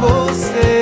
você.